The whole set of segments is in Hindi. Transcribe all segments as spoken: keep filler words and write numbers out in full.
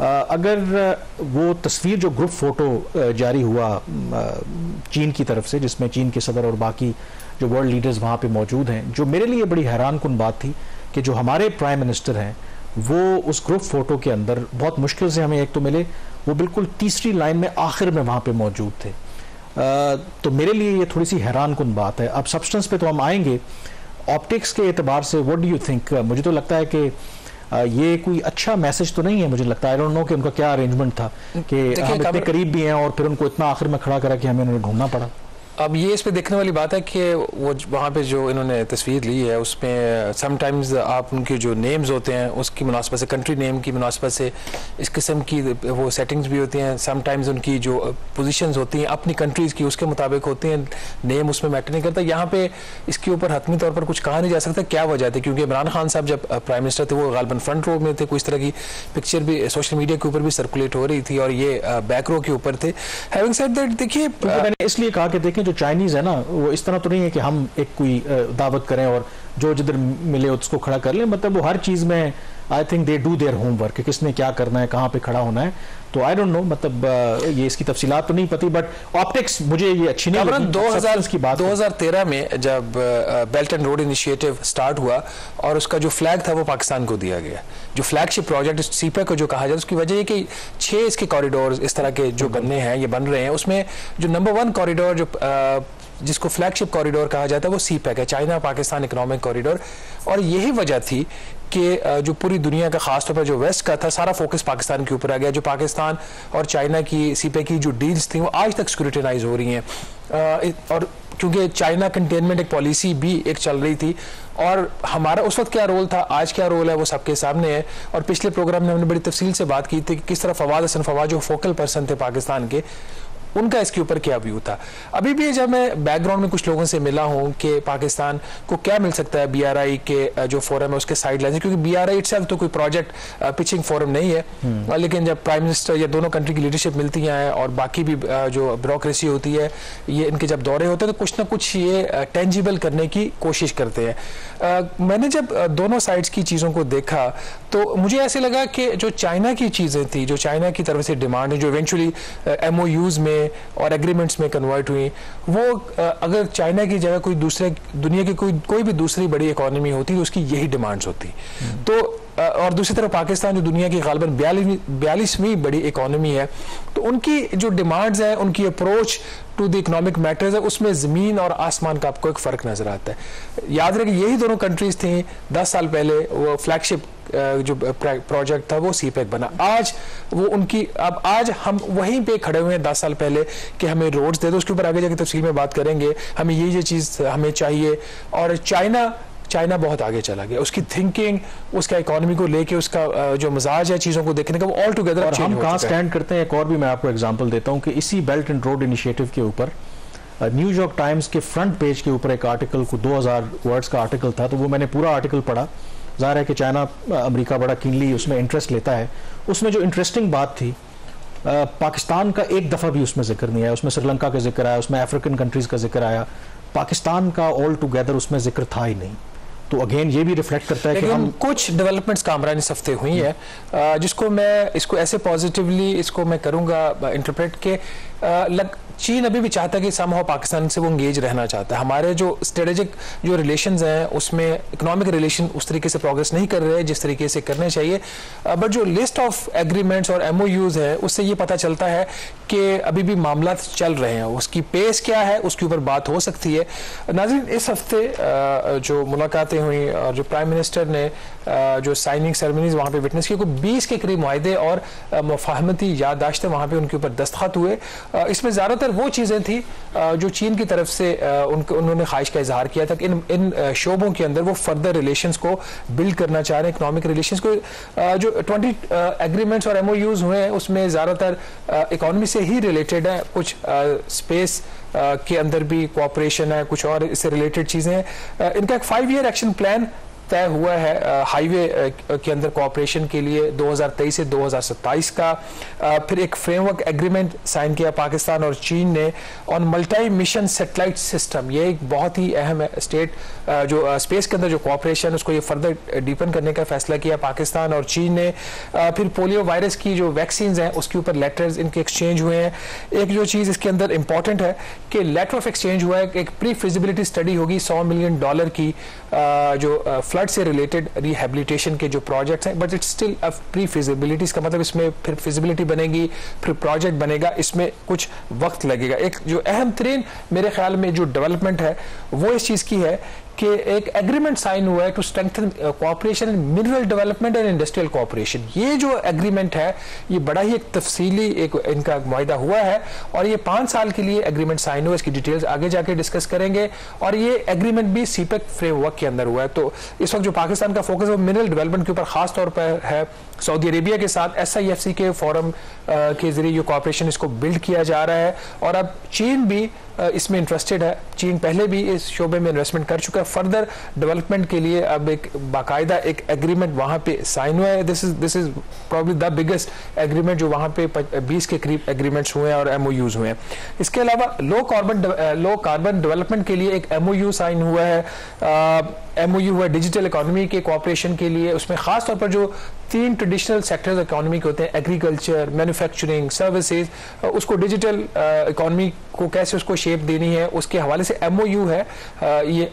अगर वो तस्वीर जो ग्रुप फ़ोटो जारी हुआ चीन की तरफ से, जिसमें चीन के सदर और बाकी जो वर्ल्ड लीडर्स वहाँ पे मौजूद हैं, जो मेरे लिए बड़ी हैरान कुन बात थी कि जो हमारे प्राइम मिनिस्टर हैं वो उस ग्रुप फ़ोटो के अंदर बहुत मुश्किल से हमें एक तो मिले, वो बिल्कुल तीसरी लाइन में आखिर में वहाँ पे मौजूद थे। आ, तो मेरे लिए ये थोड़ी सी हैरान कुन बात है। अब सब्सटेंस पे तो हम आएंगे। ऑप्टिक्स के एतबार से व्हाट डू यू थिंक? मुझे तो लगता है कि ये कोई अच्छा मैसेज तो नहीं है। मुझे लगता है, आई डोंट नो कि उनका क्या अरेंजमेंट था कि हम इतने करीब भी हैं और फिर उनको इतना आखिर में खड़ा करा कि हमें उन्हें ढूंढना पड़ा। अब ये इस पे देखने वाली बात है कि वो वहाँ पे जो इन्होंने तस्वीर ली है उसमें समटाइम्स आप उनके जो नेम्स होते हैं उसकी मुनासबत से, कंट्री नेम की मुनासबत से इस किस्म की वो सेटिंग्स भी होती हैं। समटाइम्स उनकी जो पोजीशंस होती हैं अपनी कंट्रीज़ की उसके मुताबिक होती हैं, नेम उसमें मैटर नहीं करता। यहाँ पे इसके ऊपर हतमी तौर पर कुछ कहा नहीं जा सकता। क्या वजह थी? क्योंकि इमरान खान साहब जब प्राइम मिनिस्टर थे वो गालिबन फ्रंट रो में थे, कोई इस तरह की पिक्चर भी सोशल मीडिया के ऊपर भी सर्कुलेट हो रही थी और ये बैक रो के ऊपर थे। हैविंग सेड दैट, देखिए मैंने इसलिए कहा कि देखें जो चाइनीज़ है ना वो इस तरह तो नहीं है कि हम एक कोई दावत करें और जो जिधर मिले उसको खड़ा कर लें। मतलब वो हर चीज़ में I think they do their homework, किसने क्या करना है, कहाँ पे खड़ा होना है। तो आई डोंट नो, मतलब ये इसकी तफसीलात तो नहीं पता, बट ऑप्टिक्स मुझे ये अच्छी नहीं लगी। दो हज़ार की बात, दो हज़ार तेरह में जब belt and road initiative start हुआ और उसका जो फ्लैग था वो पाकिस्तान को दिया गया, जो फ्लैगशिप प्रोजेक्ट सीपेक को जो कहा जाए, उसकी वजह ये कि छः इसके कॉरिडोर इस तरह के जो बनने हैं, ये बन रहे हैं। उसमें जो नंबर वन कॉरिडोर जो आ, जिसको फ्लैगशिप कॉरिडोर कहा जाता है वो सीपेक है, चाइना पाकिस्तान इकोनॉमिक कॉरिडोर। और यही वजह थी कि जो पूरी दुनिया का खासतौर पर जो वेस्ट का था सारा फोकस पाकिस्तान के ऊपर आ गया। जो पाकिस्तान और चाइना की सीपेक की जो डील्स थी वो आज तक सिक्योरिटाइज हो रही हैं आ, और क्योंकि चाइना कंटेनमेंट एक पॉलिसी भी एक चल रही थी। और हमारा उस वक्त क्या रोल था, आज क्या रोल है, वो सबके सामने है। और पिछले प्रोग्राम में हमने बड़ी तफसील से बात की थी कि किस तरह फवाद हसन फवाद जो फोकल पर्सन थे पाकिस्तान के, उनका इसके ऊपर क्या व्यू था। अभी भी जब मैं बैकग्राउंड में कुछ लोगों से मिला हूं कि पाकिस्तान को क्या मिल सकता है बीआरआई के जो फोरम है उसके साइडलाइन, क्योंकि बीआरआई इटसेल्फ तो कोई प्रोजेक्ट पिचिंग फोरम नहीं है, लेकिन जब प्राइम मिनिस्टर या दोनों कंट्री की लीडरशिप मिलती है और बाकी भी जो ब्यूरोक्रेसी होती है, ये इनके जब दौरे होते हैं तो कुछ ना कुछ ये टेंजिबल करने की कोशिश करते हैं। मैंने जब दोनों साइड्स की चीज़ों को देखा तो मुझे ऐसे लगा कि जो चाइना की चीज़ें थी, जो चाइना की तरफ से डिमांड है, जो इवेंचुअली एम ओ यूज़ में और एग्रीमेंट्स में कन्वर्ट हुई, वो अगर चाइना की जगह कोई दूसरे दुनिया की कोई कोई भी दूसरी बड़ी इकोनॉमी होती तो उसकी यही डिमांड्स होती। तो और दूसरी तरफ पाकिस्तान जो दुनिया की गालिबन बयालीसवीं बड़ी इकोनॉमी है, तो उनकी जो डिमांड्स हैं, उनकी approach to the economic matters है, उसमें ज़मीन और आसमान का आपको एक फ़र्क नज़र आता है। याद रखें यही दोनों कंट्रीज़ थी दस साल पहले, वो फ्लैगशिप जो प्रोजेक्ट था वो सीपेक बना। आज वो उनकी, अब आज हम वहीं पे खड़े हुए हैं दस साल पहले कि हमें रोड्स दे दो, उसके ऊपर आगे जाके तफसील में बात करेंगे, हमें ये ये चीज़ हमें चाहिए। और चाइना चाइना बहुत आगे चला गया, उसकी थिंकिंग, उसका इकोनॉमी को लेके उसका जो मिजाज है चीज़ों को देखने का, वो ऑल टुगेदर और हम कहाँ स्टैंड करते हैं। एक और भी मैं आपको एग्जाम्पल देता हूँ कि इसी बेल्ट एंड रोड इनिशिएटिव के ऊपर न्यूयॉर्क टाइम्स के फ्रंट पेज के ऊपर एक आर्टिकल को दो हज़ार वर्ड्स का आर्टिकल था, तो वो मैंने पूरा आर्टिकल पढ़ा। ज़ाहिर है कि चाइना अमेरिका बड़ा कीनली उसमें इंटरेस्ट लेता है। उसमें जो इंटरेस्टिंग बात थी, आ, पाकिस्तान का एक दफ़ा भी उसमें जिक्र नहीं आया। उसमें श्रीलंका का जिक्र आया, उसमें अफ्रीकन कंट्रीज़ का जिक्र आया, पाकिस्तान का ऑल टुगेदर उसमें जिक्र था ही नहीं। तो अगेन ये भी रिफ्लेक्ट करता है कि हम कुछ डेवलपमेंट्स कामरान इस हफ्ते हुई है, जिसको मैं इसको ऐसे पॉजिटिवली इसको मैं करूँगा इंटरप्रेट के लग चीन अभी भी चाहता है कि समहाउ पाकिस्तान से वो इंगेज रहना चाहता है। हमारे जो स्ट्रेटेजिक जो रिलेशंस हैं उसमें इकोनॉमिक रिलेशन उस तरीके से प्रोग्रेस नहीं कर रहे हैं जिस तरीके से करने चाहिए। बट जो लिस्ट ऑफ एग्रीमेंट्स और एम ओ यूज़ है उससे ये पता चलता है कि अभी भी मामला चल रहे हैं, उसकी पेस क्या है उसके ऊपर बात हो सकती है। नाज़रीन, इस हफ्ते जो मुलाकातें हुई और जो प्राइम मिनिस्टर ने जो साइनिंग सेरेमनीज वहाँ पर विटनेस की, कोई बीस के करीब मुआहदे और मुफाहमती याददाश्तें वहाँ पर उनके ऊपर दस्तखत हुए। इसमें ज़्यादातर वो चीज़ें थी जो चीन की तरफ से उनको उन्होंने ख्वाहिश का इजहार किया था कि इन इन शोबों के अंदर वो फर्दर रिलेशंस को बिल्ड करना चाह रहे हैं, इकोनॉमिक रिलेशंस को। जो बीस एग्रीमेंट्स और एमओयूज़ हुए हैं उसमें ज़्यादातर इकोनॉमी से ही रिलेटेड है, कुछ स्पेस के अंदर भी कोऑपरेशन है, कुछ और इससे रिलेटेड चीज़ें हैं। इनका एक फाइव ईयर एक्शन प्लान तय हुआ है हाईवे के अंदर कोऑपरेशन के लिए दो हज़ार तेईस से दो हज़ार सत्ताईस का। आ, फिर एक फ्रेमवर्क एग्रीमेंट साइन किया पाकिस्तान और चीन ने on multi mission satellite system. ये एक बहुत ही अहम स्टेट जो आ, स्पेस के अंदर जो कोऑपरेशन उसको ये फर्दर डीपन करने का फैसला किया पाकिस्तान और चीन ने। आ, फिर पोलियो वायरस की जो वैक्सीन हैं उसके ऊपर लेटर्स इनके एक्सचेंज हुए हैं। एक जो चीज़ इसके अंदर इंपॉर्टेंट है कि लेटर ऑफ एक्सचेंज हुआ है, एक प्री फिजिबिलिटी स्टडी होगी सौ मिलियन डॉलर की आ, जो फ्लड से रिलेटेड रिहेबिलिटेशन के जो प्रोजेक्ट्स हैं, but it's still a pre feasibility. इसका मतलब इसमें फिर फिजिबिलिटी बनेगी, फिर प्रोजेक्ट बनेगा, इसमें कुछ वक्त लगेगा। एक जो अहम तरीन मेरे ख्याल में जो डेवलपमेंट है वो इस चीज़ की है कि एक एग्रीमेंट साइन हुआ है to strengthen cooperation in mineral development and industrial cooperation. ये जो एग्रीमेंट है ये बड़ा ही एक तफसीली एक इनका मुआहिदा हुआ है और ये पाँच साल के लिए एग्रीमेंट साइन हुआ। इसकी डिटेल्स आगे जाके डिस्कस करेंगे और ये एग्रीमेंट भी सीपेक फ्रेमवर्क के अंदर हुआ है। तो इस वक्त जो पाकिस्तान का फोकस है वो मिनरल डेवलपमेंट के ऊपर खास तौर पर है। सऊदी अरेबिया के साथ एस आई एफ सी के फोरम के जरिए ये कोऑपरेशन इसको बिल्ड किया जा रहा है और अब चीन भी इसमें इंटरेस्टेड है। चीन पहले भी इस शोबे में इन्वेस्टमेंट कर चुका है। फर्दर डेवलपमेंट के लिए अब एक बाकायदा एक एग्रीमेंट वहाँ पे साइन हुआ है। This is this is probably the biggest agreement जो वहाँ पे बीस के करीब एग्रीमेंट्स हुए हैं और एमओयूज हुए हैं। इसके अलावा low carbon low carbon development के लिए एक एमओयू साइन हुआ है। एमओयू हुआ डिजिटल इकोनॉमी के कोऑपरेशन के लिए, उसमें खास तौर पर जो तीन ट्रेडिशनल सेक्टर्स इकोनॉमी के होते हैं एग्रीकल्चर, मैन्युफैक्चरिंग, सर्विसेज, उसको डिजिटल इकोनॉमी को कैसे उसको शेप देनी है उसके हवाले से एमओयू है। आ, ये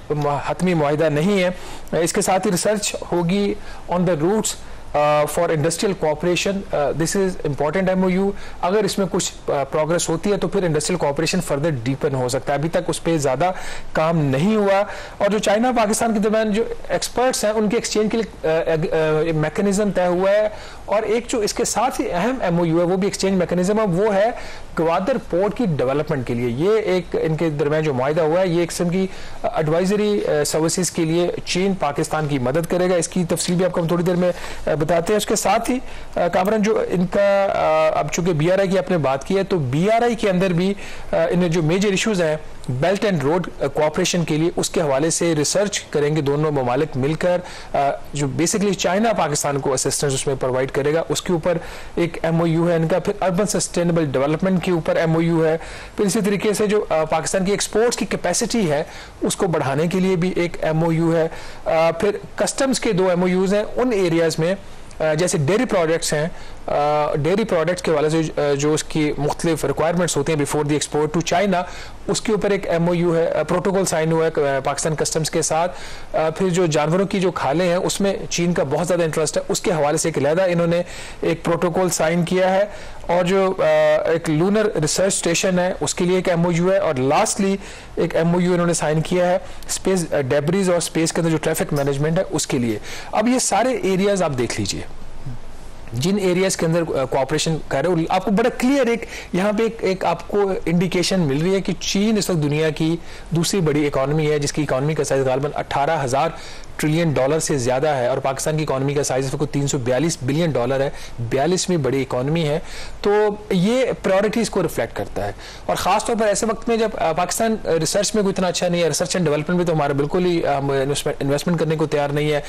हतमी मुआहिदा नहीं है। इसके साथ ही रिसर्च होगी on the routes for industrial cooperation. This is important MOU. अगर इसमें कुछ प्रोग्रेस uh, होती है तो फिर इंडस्ट्रियल कोऑपरेशन फर्दर डीपन हो सकता है। अभी तक उस पर ज़्यादा काम नहीं हुआ। और जो चाइना पाकिस्तान के दरमियान जो एक्सपर्ट्स हैं उनके एक्सचेंज के लिए मैकेनिज्म तय हुआ है। और एक जो इसके साथ ही अहम एमओयू है वो भी एक्सचेंज मैकेनिज्म है, वो है ग्वादर पोर्ट की डेवलपमेंट के लिए। ये एक इनके दरमियान जो मुआहिदा हुआ है ये एक किस्म की एडवाइजरी सर्विसेज के लिए चीन पाकिस्तान की मदद करेगा। इसकी तफसील भी आपको हम थोड़ी देर में uh, बताते हैं। उसके साथ ही कामरान जो इनका अब चूंकि बीआरआई की आपने बात की है तो बीआरआई के अंदर भी इन्हें जो मेजर इश्यूज हैं बेल्ट एंड रोड कोऑपरेशन के लिए उसके हवाले से रिसर्च करेंगे दोनों ममालिक मिलकर। जो बेसिकली चाइना पाकिस्तान को असिस्टेंस उसमें प्रोवाइड करेगा उसके ऊपर एक एमओयू है इनका। फिर अर्बन सस्टेनेबल डेवलपमेंट के ऊपर एमओयू है। फिर इसी तरीके से जो पाकिस्तान की एक्सपोर्ट्स की कैपेसिटी है उसको बढ़ाने के लिए भी एक एमओयू है। फिर कस्टम्स के दो एमओयूज हैं उन एरियाज में जैसे डेयरी प्रोडक्ट्स हैं, डेयरी प्रोडक्ट्स के वाले से जो उसकी मुख्तलिफ रिक्वायरमेंट्स होती हैं before the export to China उसके ऊपर एक एमओयू है, प्रोटोकॉल साइन हुआ है पाकिस्तान कस्टम्स के साथ। फिर जो जानवरों की जो खालें हैं उसमें चीन का बहुत ज़्यादा इंटरेस्ट है, उसके हवाले से एक अलहदा इन्होंने एक प्रोटोकॉल साइन किया है। और जो एक लूनर रिसर्च स्टेशन है उसके लिए एक एमओयू है। और लास्टली एक एमओयू इन्होंने साइन किया है स्पेस डेब्रीज और स्पेस के अंदर जो ट्रैफिक मैनेजमेंट है उसके लिए। अब ये सारे एरियाज आप देख लीजिए जिन एरियाज के अंदर कोऑपरेशन कर रहे हो, आपको बड़ा क्लियर एक यहाँ पे एक, एक आपको इंडिकेशन मिल रही है कि चीन इस वक्त दुनिया की दूसरी बड़ी इकॉनमी है जिसकी इकॉनमी का साइज गालबन अठारह हज़ार ट्रिलियन डॉलर से ज़्यादा है और पाकिस्तान की इकॉनमी का साइज इसको तीन सौ बयालीस बिलियन डॉलर है, बयालीसवीं बड़ी इकॉनमी है। तो ये प्रायोरिटीज़ को रिफ्लेक्ट करता है और ख़ासतौर पर ऐसे वक्त में जब पाकिस्तान रिसर्च में कोई इतना अच्छा नहीं है, रिसर्च एंड डेवलपमेंट में तो हमारा बिल्कुल ही इन्वेस्टमेंट करने को तैयार नहीं है।